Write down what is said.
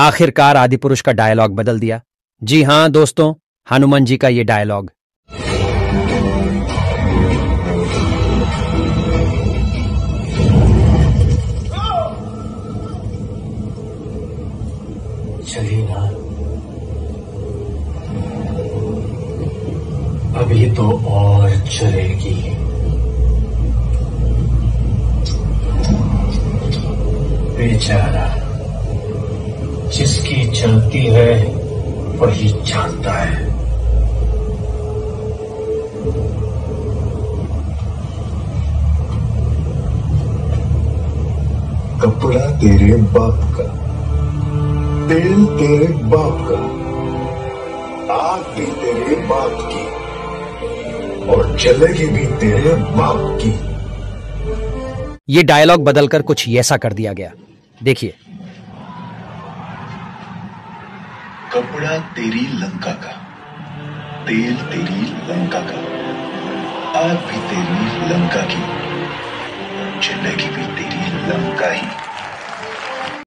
आखिरकार आदिपुरुष का डायलॉग बदल दिया। जी हां दोस्तों, हनुमान जी का ये डायलॉग। अभी तो और चलेगी, बेचारा जिसकी चलती है वही जानता है। कपड़ा तेरे बाप का, तेल तेरे बाप का, आग भी तेरे बाप की और चलेगी भी तेरे बाप की। ये डायलॉग बदलकर कुछ ऐसा कर दिया गया, देखिए। कपड़ा तेरी लंका का, तेल तेरी लंका का, आग भी तेरी लंका की, चलेगी भी तेरी लंका ही।